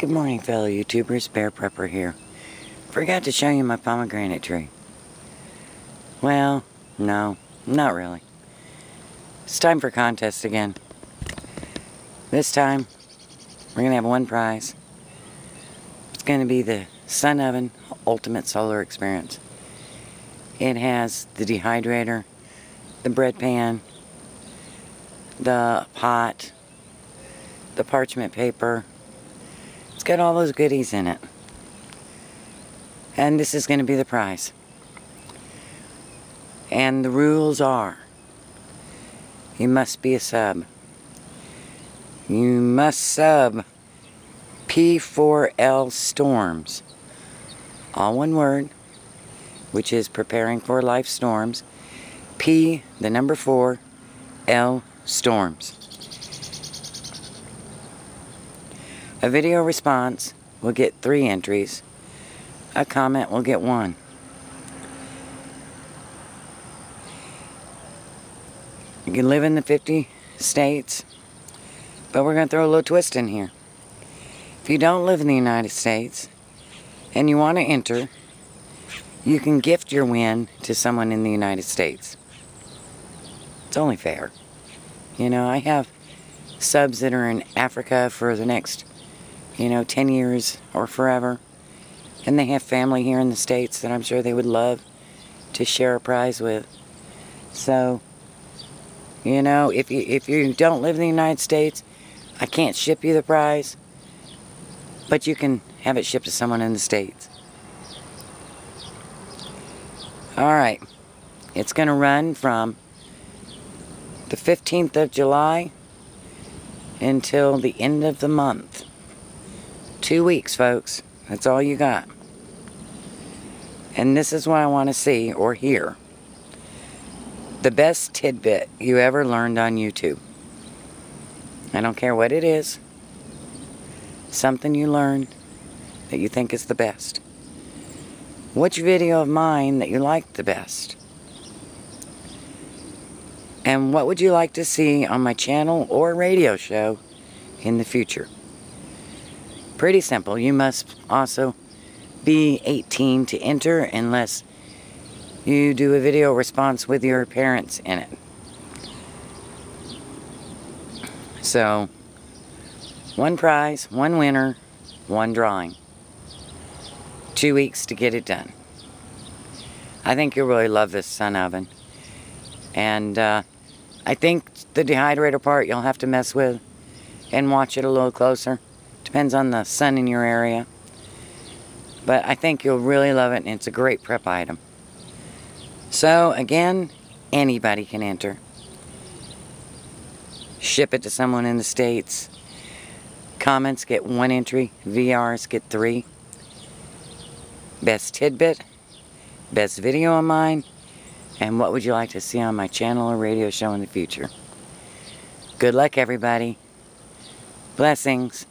Good morning, fellow YouTubers. Bear Prepper here. Forgot to show you my pomegranate tree. Well, no, not really. It's time for contest again. This time, we're going to have one prize. It's going to be the Sun Oven Ultimate Solar Experience. It has the dehydrator, the bread pan, the pot, the parchment paper. It's got all those goodies in it. And this is going to be the prize. And the rules are, you must be a sub. You must sub P4L storms. All one word, which is preparing for life storms. P, the number 4, L, storms. A video response will get 3 entries. A comment will get 1. You can live in the 50 states, but we're going to throw a little twist in here. If you don't live in the United States and you want to enter, you can gift your win to someone in the United States. It's only fair. You know, I have subs that are in Africa for the next, 10 years or forever. And they have family here in the States that I'm sure they would love to share a prize with. So, if you don't live in the United States, I can't ship you the prize, but you can have it shipped to someone in the States. All right, it's going to run from the 15th of July until the end of the month. 2 weeks, folks. That's all you got. And this is what I want to see or hear. The best tidbit you ever learned on YouTube. I don't care what it is. Something you learned that you think is the best. Which video of mine that you liked the best? And what would you like to see on my channel or radio show in the future? Pretty simple. You must also be 18 to enter unless you do a video response with your parents in it. So, one prize, one winner, one drawing. 2 weeks to get it done. I think you'll really love this Sun Oven. And I think the dehydrator part you'll have to mess with and watch it a little closer. Depends on the sun in your area. But I think you'll really love it, and it's a great prep item. So, again, anybody can enter. Ship it to someone in the States. Comments get 1 entry. VRs get 3. Best tidbit. Best video of mine. And what would you like to see on my channel or radio show in the future? Good luck, everybody. Blessings.